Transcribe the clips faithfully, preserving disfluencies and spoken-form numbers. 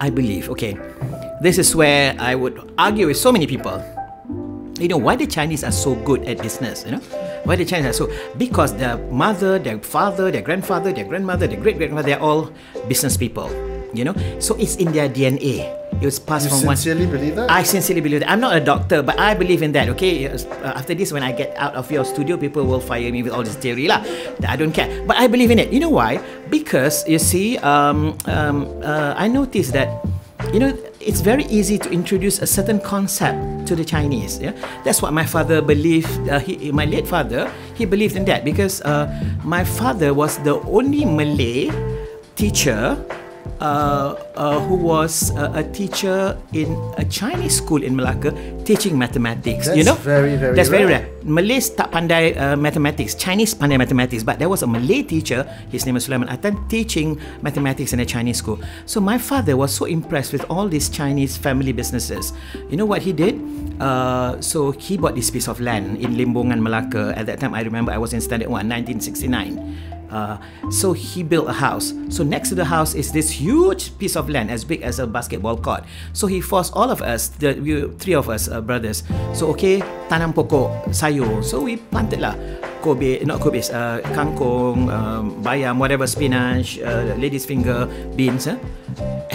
I believe. Okay, this is where I would argue with so many people. You know, why the Chinese are so good at business, you know? Why the Chinese are so... Because their mother, their father, their grandfather, their grandmother, their great-grandmother, they're all business people, you know? So it's in their D N A. It was passed you from one... You sincerely believe that? I sincerely believe that. I'm not a doctor, but I believe in that, okay? After this, when I get out of your studio, people will fire me with all this theory lah. I don't care. But I believe in it. You know why? Because, you see, um, um, uh, I noticed that, you know, it's very easy to introduce a certain concept to the Chinese. Yeah, that's what my father believed. Uh, he, my late father, he believed in that because uh, my father was the only Malay teacher uh, uh, who was uh, a teacher in a Chinese school in Malacca teaching mathematics. That's you know, very, very that's rare. very rare. Malays tak pandai uh, mathematics. Chinese pandai mathematics. But there was a Malay teacher, his name was Sulaiman Atan, teaching mathematics in a Chinese school. So my father was so impressed with all these Chinese family businesses. You know what he did? Uh, so he bought this piece of land in Limbongan, Malacca. At that time, I remember I was in Standard one, nineteen sixty-nine. Uh, so he built a house. So next to the house is this huge piece of land as big as a basketball court. So he forced all of us, the we, three of us uh, brothers. So okay, tanam pokok sayur. So we planted lah kobe, not kobe, uh, kangkong, um, bayam, whatever, spinach, uh, lady's finger, beans. Huh?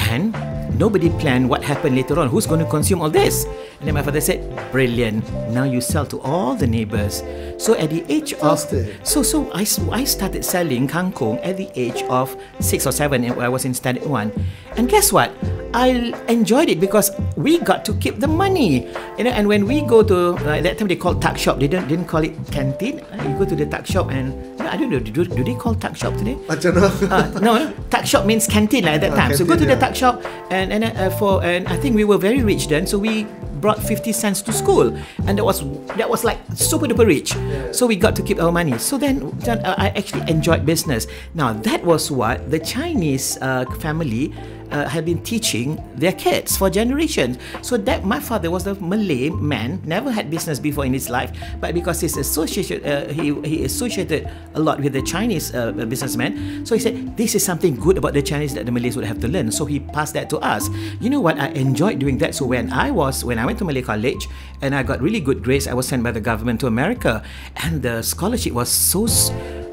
And nobody planned what happened later on. Who's going to consume all this? And then my father said, brilliant. Now you sell to all the neighbors. So at the age Fantastic. of... So so I, I started selling kangkong at the age of six or seven. I was in standard one. And guess what? I enjoyed it because we got to keep the money. You know, and when we go to... Uh, at that time they called tuck shop. They didn't, didn't call it canteen. Uh, you go to the tuck shop and... I don't know, do, do they call tuck shop today? I don't know. uh, no, tuck shop means canteen like at that yeah, time. Canteen, so go to yeah. the tuck shop and and uh, for and I think we were very rich then. So we brought fifty cents to school, and that was that was like super duper rich. Yeah. So we got to keep our money. So then, then uh, I actually enjoyed business. Now that was what the Chinese uh, family uh, had been teaching their kids for generations. So that my father was a Malay man, never had business before in his life, but because he's associated, uh, he he associated a lot with the Chinese uh, businessman. So he said, this is something good about the Chinese that the Malays would have to learn. So he passed that to us. You know what? I enjoyed doing that. So when I was, when I went to Malay College and I got really good grades, I was sent by the government to America, and the scholarship was so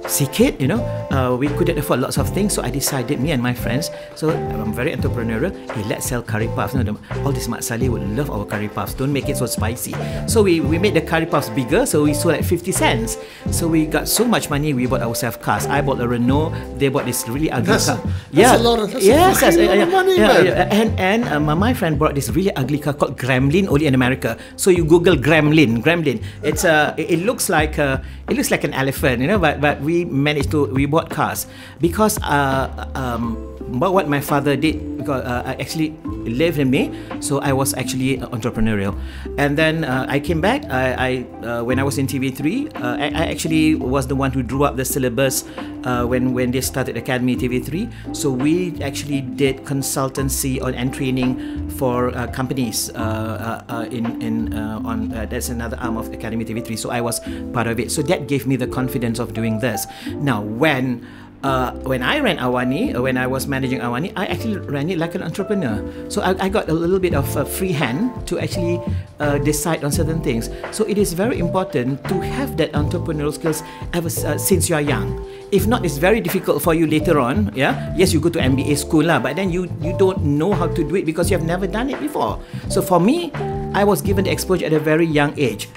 sikit, you know, uh, we couldn't afford lots of things. So I decided, me and my friends, so I'm very entrepreneurial, hey, let's sell curry puffs. You know, the, all these Mak Saleh would love our curry puffs. Don't make it so spicy. So we, we made the curry puffs bigger, so we sold at fifty cents. So we got so much money, we bought ourselves cars. I bought a Renault, they bought this really ugly that's, car. That's yeah. a lot of, that's yes, a that's, uh, lot of money, yeah, man. Yeah, and and uh, my, my friend bought this really ugly car called Gremlin, only in America. So you Google Gremlin, Gremlin. It's uh, it, it looks like uh, it looks like an elephant, you know, but but we We managed to we bought cars because uh, um, but what my father did, because uh, I actually lived in me, so I was actually entrepreneurial, and then uh, I came back. I, I uh, when I was in T V three, uh, I, I actually was the one who drew up the syllabus uh, when when they started Academy T V three. So we actually did consultancy on and training for uh, companies uh, uh, in in uh, on uh, that's another arm of Academy T V three. So I was part of it. So that gave me the confidence of doing this. Now, when uh, when I ran Awani, when I was managing Awani, I actually ran it like an entrepreneur. So I, I got a little bit of uh, free hand to actually uh, decide on certain things. So it is very important to have that entrepreneurial skills ever uh, since you are young. If not, it's very difficult for you later on. Yeah, yes, you go to M B A school lah, but then you you don't know how to do it because you have never done it before. So for me, I was given the exposure at a very young age.